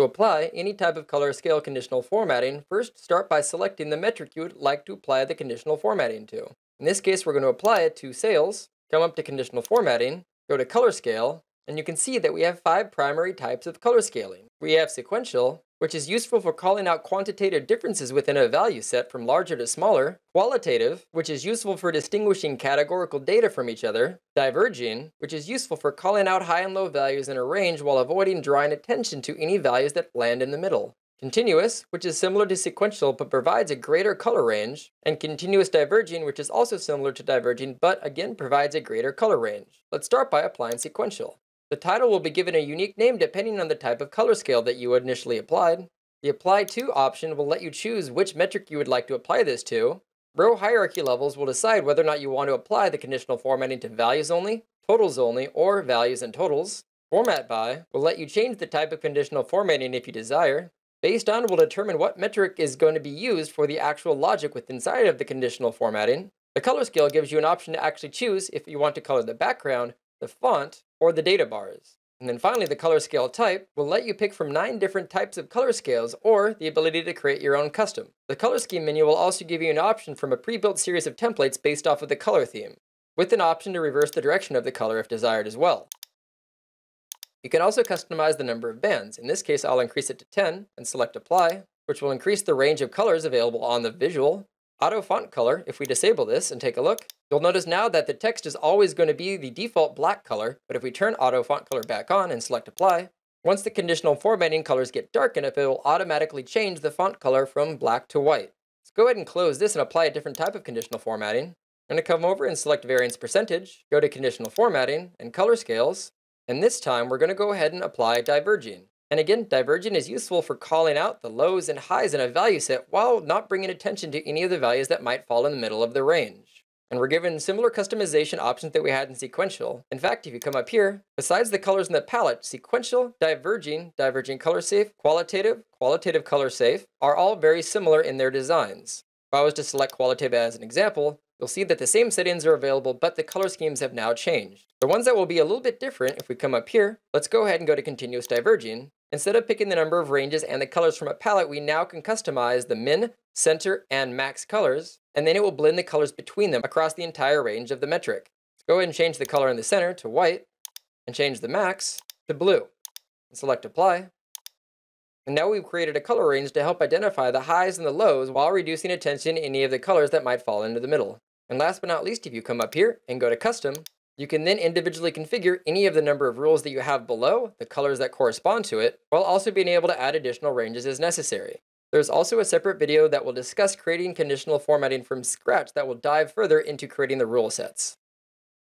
To apply any type of color scale conditional formatting, first start by selecting the metric you would like to apply the conditional formatting to. In this case, we're going to apply it to sales, come up to conditional formatting, go to color scale, and you can see that we have 5 primary types of color scaling. We have sequential, which is useful for calling out quantitative differences within a value set from larger to smaller. Qualitative, which is useful for distinguishing categorical data from each other. Diverging, which is useful for calling out high and low values in a range while avoiding drawing attention to any values that land in the middle. Continuous, which is similar to sequential but provides a greater color range, and continuous diverging, which is also similar to diverging but again provides a greater color range. Let's start by applying sequential. The title will be given a unique name depending on the type of color scale that you initially applied. The Apply To option will let you choose which metric you would like to apply this to. Row hierarchy levels will decide whether or not you want to apply the conditional formatting to values only, totals only, or values and totals. Format By will let you change the type of conditional formatting if you desire. Based on will determine what metric is going to be used for the actual logic within inside of the conditional formatting. The color scale gives you an option to actually choose if you want to color the background, the font, or the data bars. And then finally, the color scale type will let you pick from 9 different types of color scales or the ability to create your own custom. The color scheme menu will also give you an option from a pre-built series of templates based off of the color theme, with an option to reverse the direction of the color if desired as well. You can also customize the number of bands. In this case, I'll increase it to 10 and select Apply, which will increase the range of colors available on the visual. Auto font color, if we disable this and take a look, you'll notice now that the text is always going to be the default black color, but if we turn auto font color back on and select Apply, once the conditional formatting colors get dark enough, it will automatically change the font color from black to white. Let's go ahead and close this and apply a different type of conditional formatting. I'm going to come over and select Variance Percentage, go to Conditional Formatting and Color Scales. And this time, we're going to go ahead and apply diverging. And again, diverging is useful for calling out the lows and highs in a value set while not bringing attention to any of the values that might fall in the middle of the range. And we're given similar customization options that we had in sequential. In fact, if you come up here, besides the colors in the palette, sequential, diverging, diverging color safe, qualitative, qualitative color safe, are all very similar in their designs. If I was to select qualitative as an example, you'll see that the same settings are available, but the color schemes have now changed. The ones that will be a little bit different, if we come up here, let's go ahead and go to continuous diverging. Instead of picking the number of ranges and the colors from a palette, we now can customize the min, center, and max colors, and then it will blend the colors between them across the entire range of the metric. Let's go ahead and change the color in the center to white, and change the max to blue, and select Apply. And now we've created a color range to help identify the highs and the lows while reducing attention to any of the colors that might fall into the middle. And last but not least, if you come up here and go to Custom, you can then individually configure any of the number of rules that you have below, the colors that correspond to it, while also being able to add additional ranges as necessary. There's also a separate video that will discuss creating conditional formatting from scratch that will dive further into creating the rule sets.